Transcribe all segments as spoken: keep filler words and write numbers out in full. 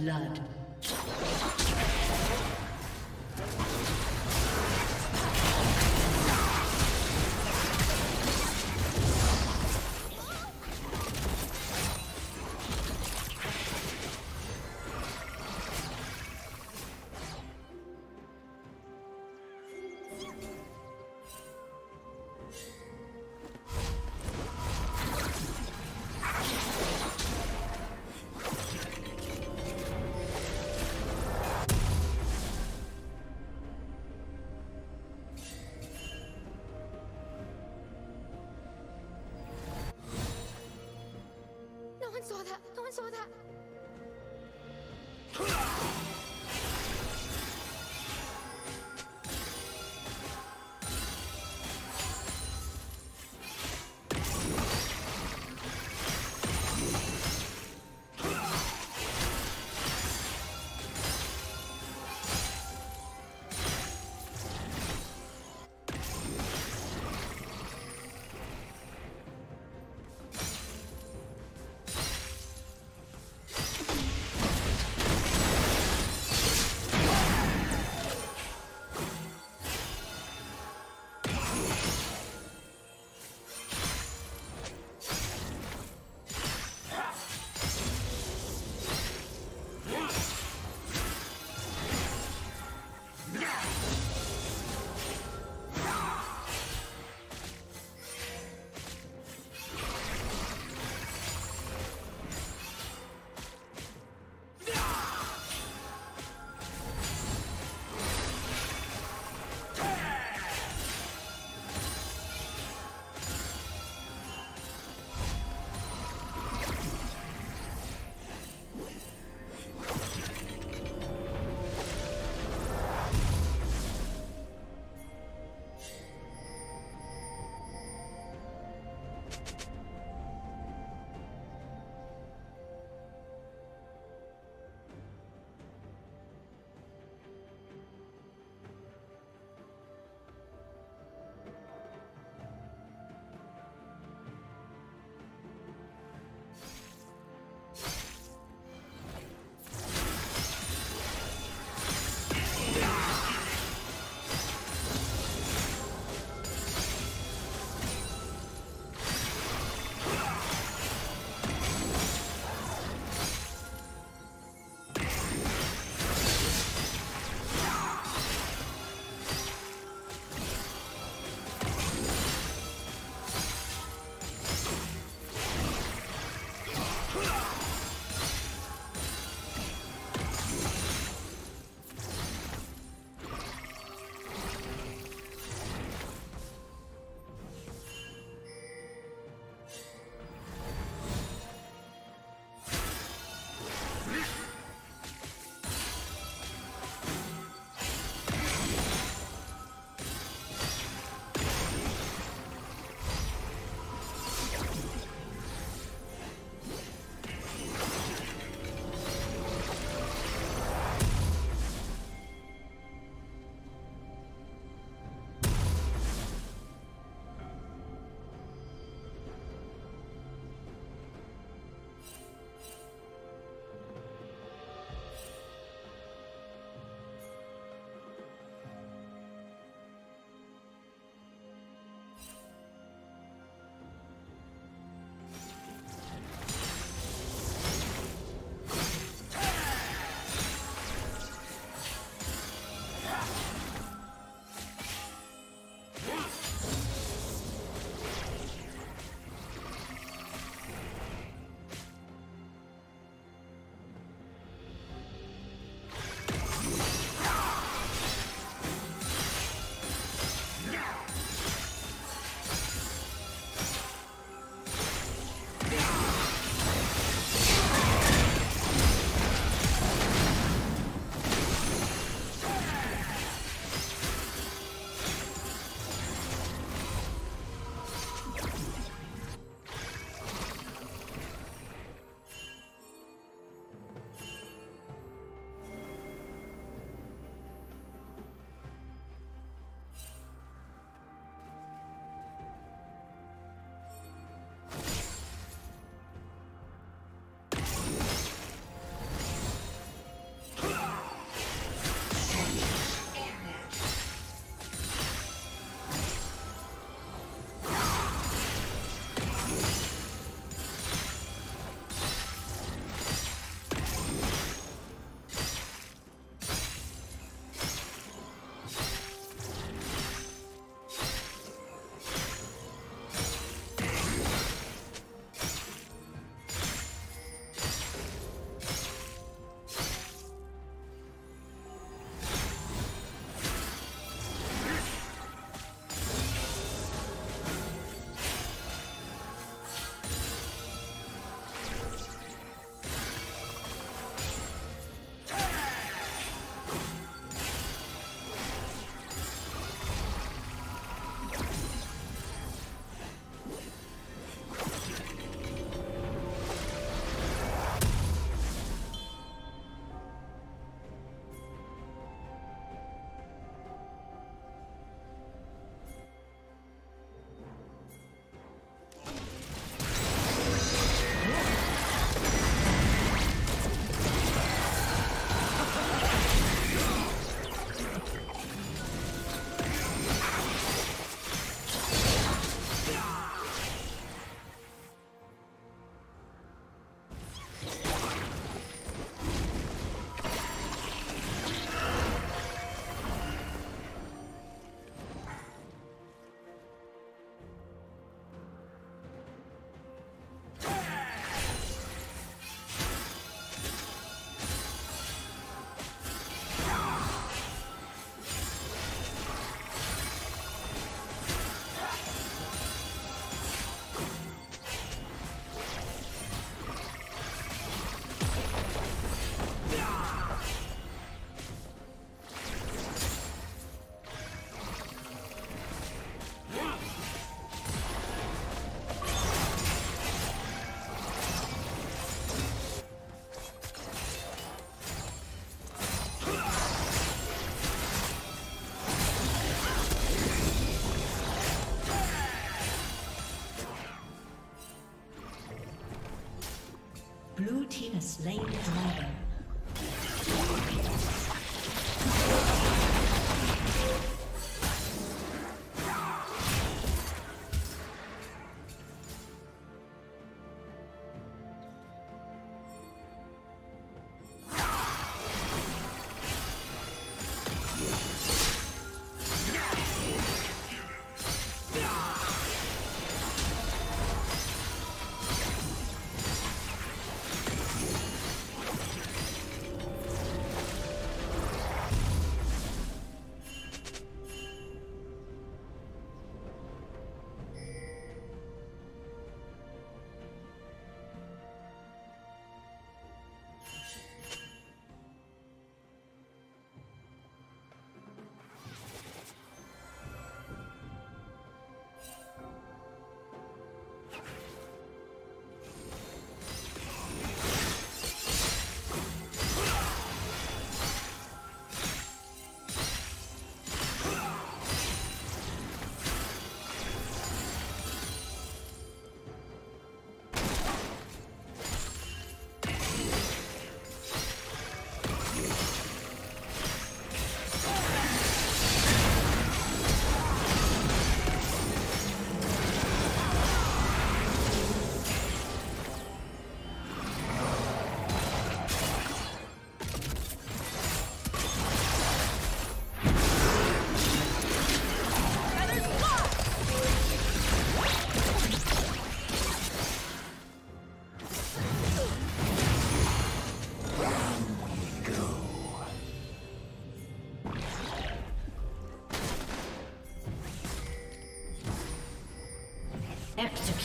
blood. No one saw that! No one saw that!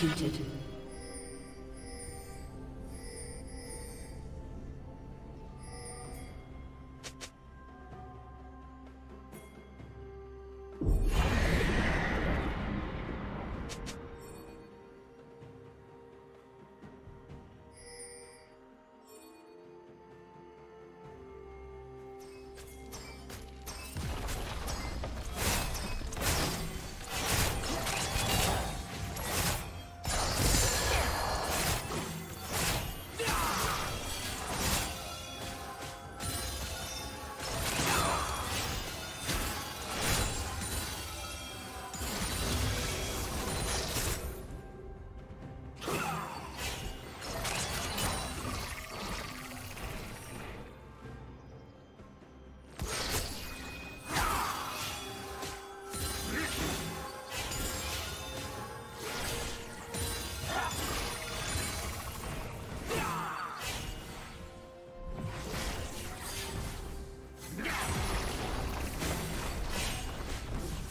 defeated.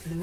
Blue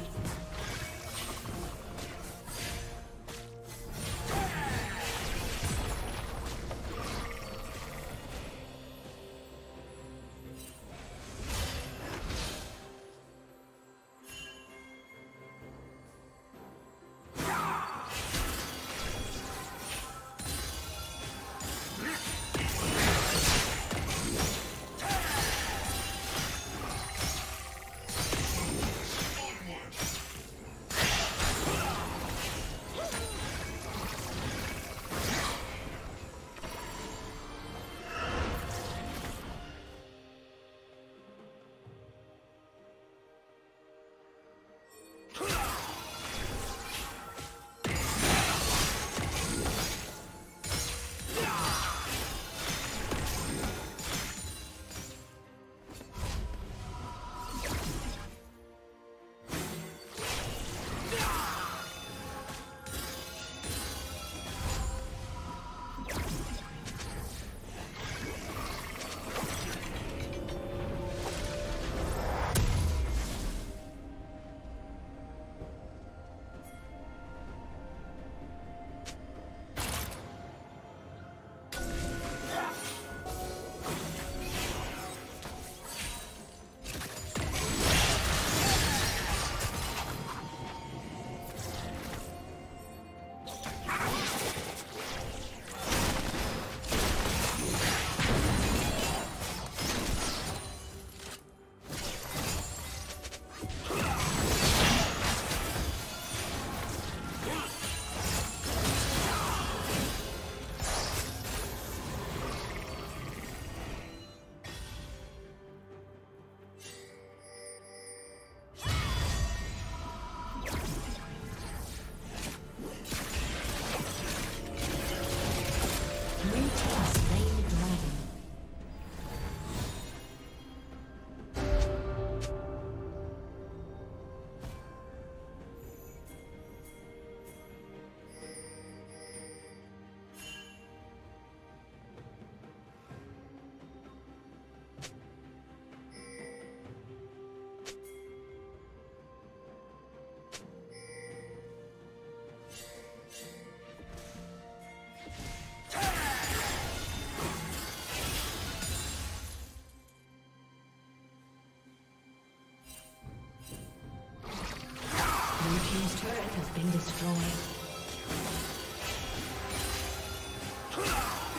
Destroyed.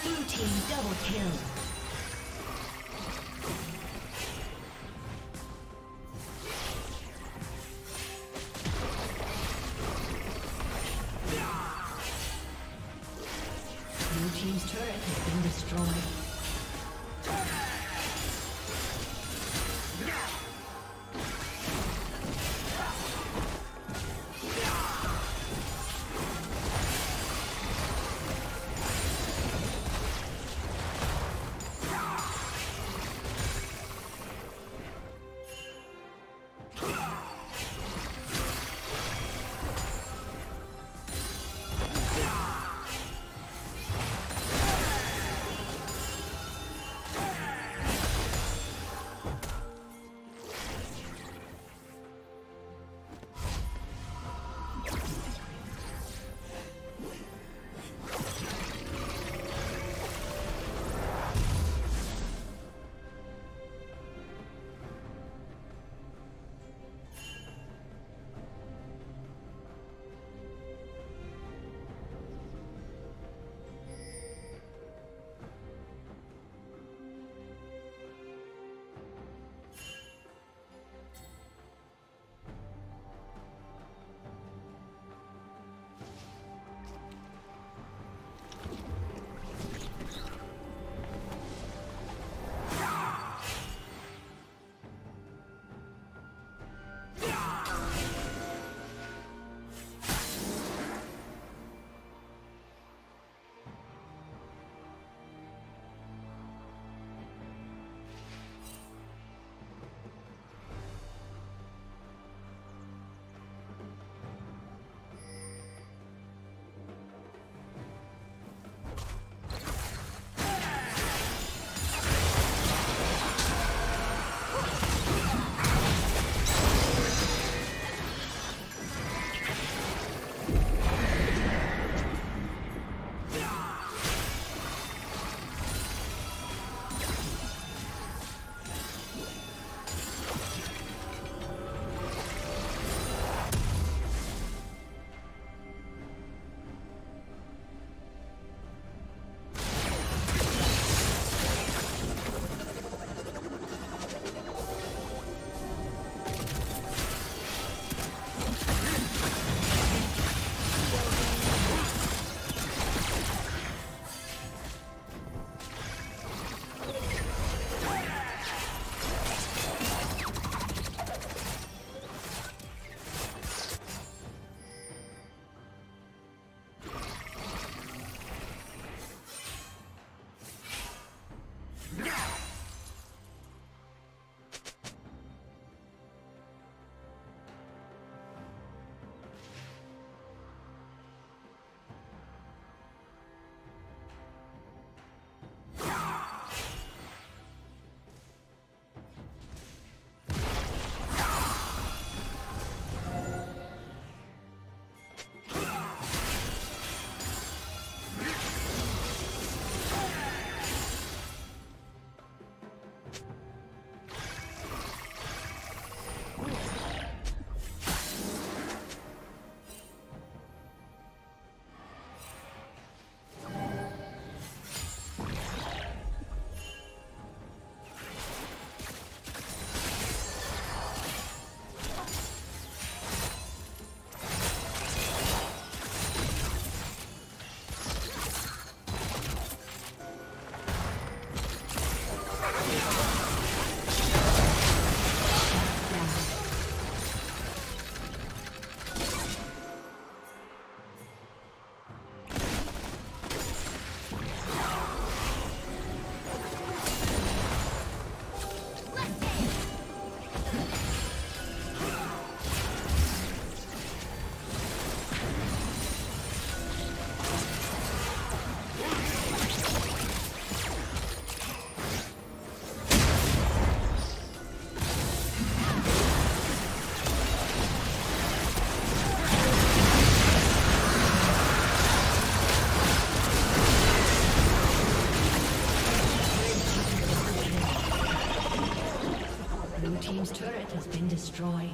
Blue team double kill. team's turret has been destroyed.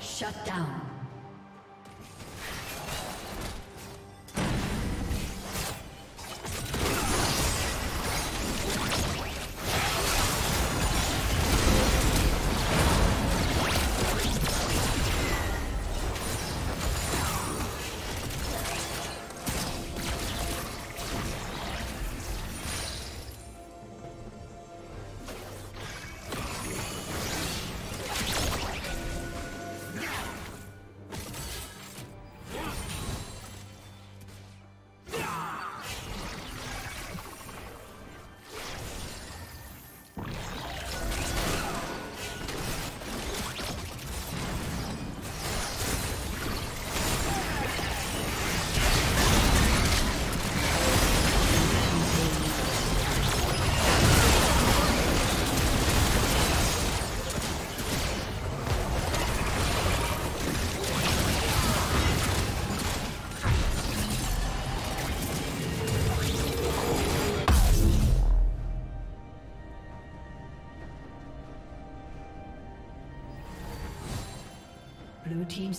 Shut down. Blue team's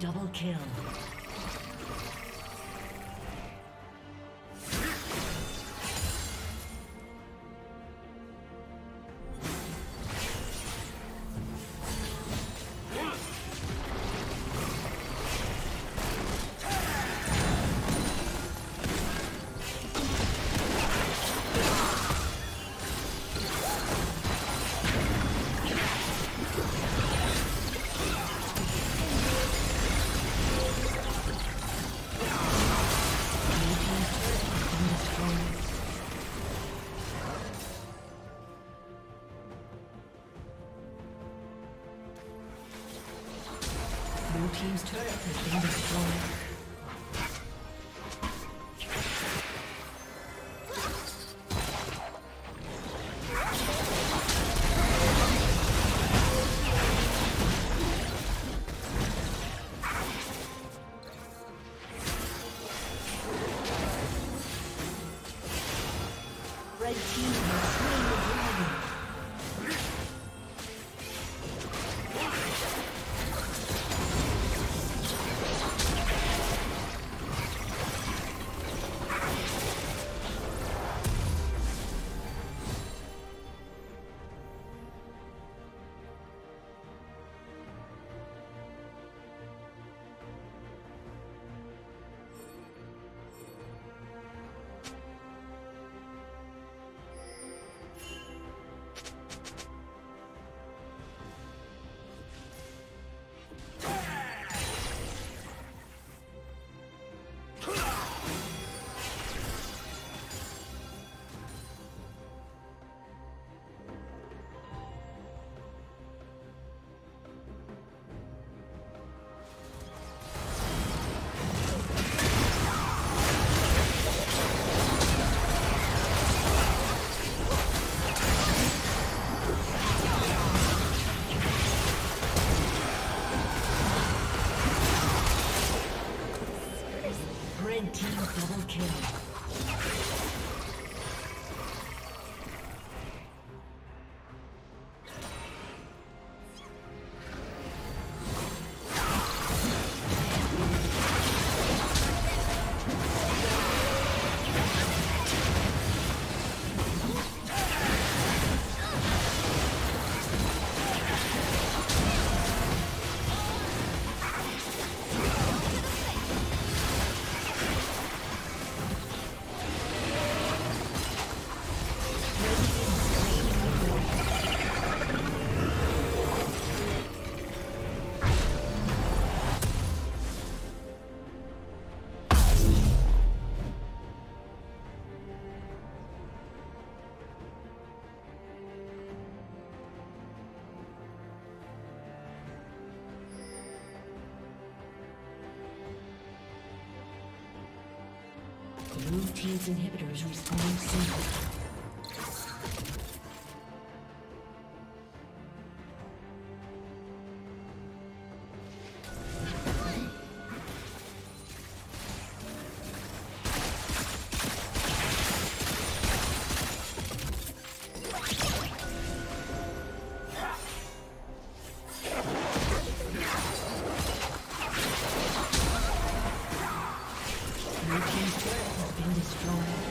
Double kill. team's turret has been destroyed. Blue team's inhibitors responding soon. Your team's turret has been destroyed.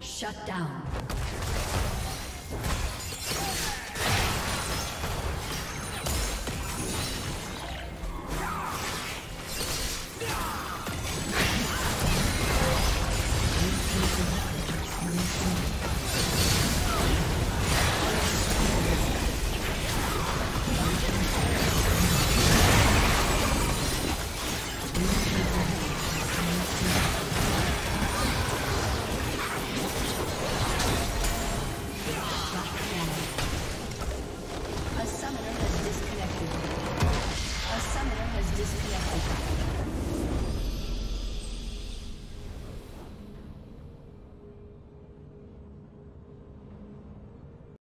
Shut down.